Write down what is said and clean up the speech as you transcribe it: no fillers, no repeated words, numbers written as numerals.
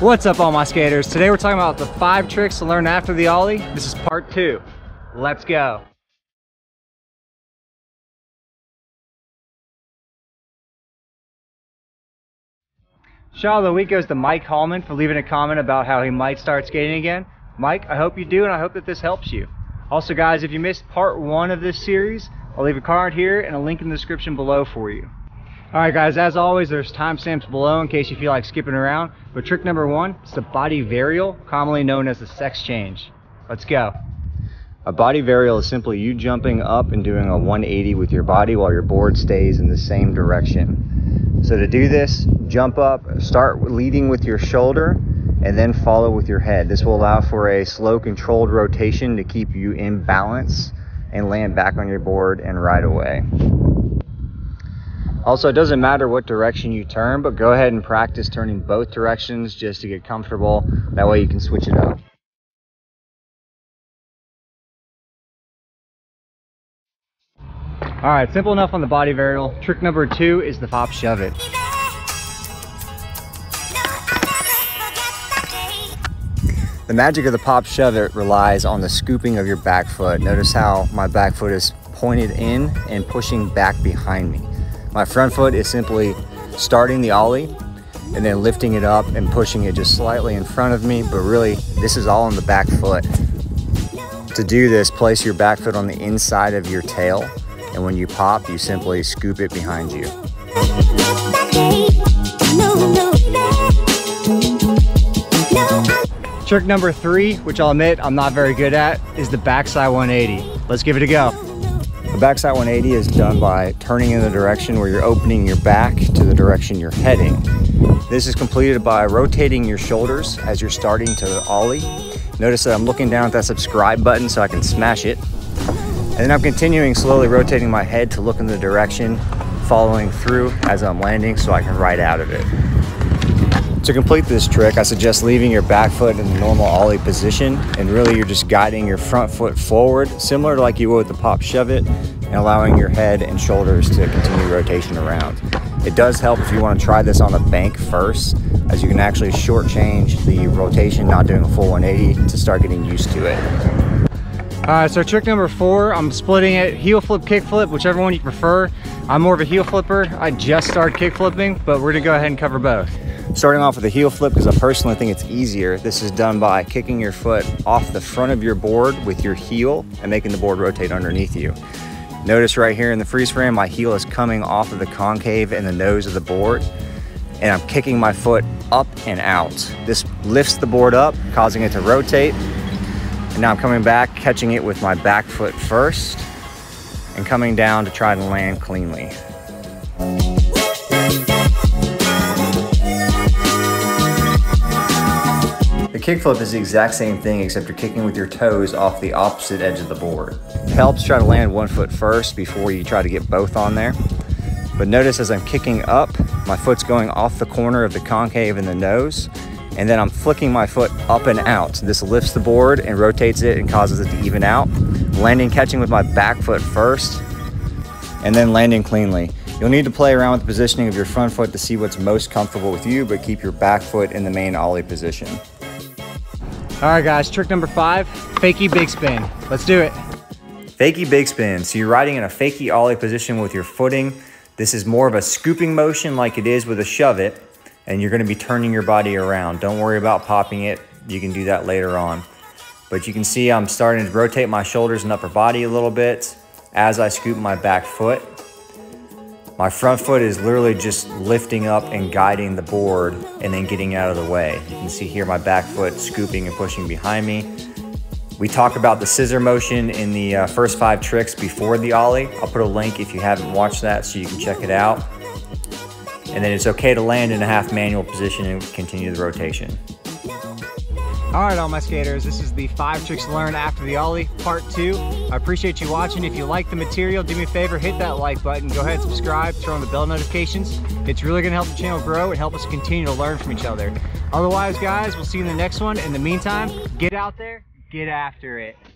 What's up all my skaters? Today we're talking about the 5 tricks to learn after the ollie. This is part 2. Let's go. Shout out of the week goes to Mike Hallman for leaving a comment about how he might start skating again. Mike, I hope you do and I hope that this helps you. Also guys, if you missed part 1 of this series, I'll leave a card here and a link in the description below for you. Alright guys, as always, there's timestamps below in case you feel like skipping around. But trick number 1 is the body varial, commonly known as the sex change. Let's go. A body varial is simply you jumping up and doing a 180 with your body while your board stays in the same direction. So to do this, jump up, start leading with your shoulder, and then follow with your head. This will allow for a slow, controlled rotation to keep you in balance and land back on your board and ride away. Also, it doesn't matter what direction you turn, but go ahead and practice turning both directions just to get comfortable. That way you can switch it up. Alright, simple enough on the body varial. Trick number 2 is the pop shove it. The magic of the pop shove it relies on the scooping of your back foot. Notice how my back foot is pointed in and pushing back behind me. My front foot is simply starting the ollie and then lifting it up and pushing it just slightly in front of me, but really this is all on the back foot. To do this, place your back foot on the inside of your tail, and when you pop, you simply scoop it behind you. Trick number 3, which I'll admit I'm not very good at, is the backside 180. Let's give it a go. The backside 180 is done by turning in the direction where you're opening your back to the direction you're heading. This is completed by rotating your shoulders as you're starting to the ollie. Notice that I'm looking down at that subscribe button so I can smash it. And then I'm continuing slowly rotating my head to look in the direction, following through as I'm landing so I can ride out of it. To complete this trick, I suggest leaving your back foot in the normal ollie position, and really you're just guiding your front foot forward, similar to like you would with the pop shove it, and allowing your head and shoulders to continue rotation around. It does help if you want to try this on the bank first, as you can actually shortchange the rotation, not doing a full 180, to start getting used to it. Alright, so trick number 4, I'm splitting it, heel flip, kick flip, whichever one you prefer. I'm more of a heel flipper, I just started kick flipping, but we're going to go ahead and cover both. Starting off with a heel flip because I personally think it's easier. This is done by kicking your foot off the front of your board with your heel and making the board rotate underneath you. Notice right here in the freeze frame, my heel is coming off of the concave and the nose of the board, and I'm kicking my foot up and out. This lifts the board up, causing it to rotate. And now I'm coming back, catching it with my back foot first, and coming down to try to land cleanly. The kickflip is the exact same thing, except you're kicking with your toes off the opposite edge of the board. It helps try to land one foot first before you try to get both on there. But notice as I'm kicking up, my foot's going off the corner of the concave and the nose, and then I'm flicking my foot up and out. This lifts the board and rotates it and causes it to even out. Landing, catching with my back foot first, and then landing cleanly. You'll need to play around with the positioning of your front foot to see what's most comfortable with you, but keep your back foot in the main ollie position. Alright guys, trick number 5, fakie big spin. Let's do it. Fakie big spin. So you're riding in a fakie ollie position with your footing. This is more of a scooping motion like it is with a shove it, and you're going to be turning your body around. Don't worry about popping it. You can do that later on. But you can see I'm starting to rotate my shoulders and upper body a little bit as I scoop my back foot. My front foot is literally just lifting up and guiding the board and then getting out of the way. You can see here my back foot scooping and pushing behind me. We talk about the scissor motion in the first 5 tricks before the ollie. I'll put a link if you haven't watched that so you can check it out. And then it's okay to land in a half manual position and continue the rotation. Alright all my skaters, this is the 5 tricks to learn after the ollie, part 2. I appreciate you watching. If you like the material, do me a favor, hit that like button, go ahead and subscribe, turn on the bell notifications. It's really going to help the channel grow and help us continue to learn from each other. Otherwise guys, we'll see you in the next one. In the meantime, get out there, get after it.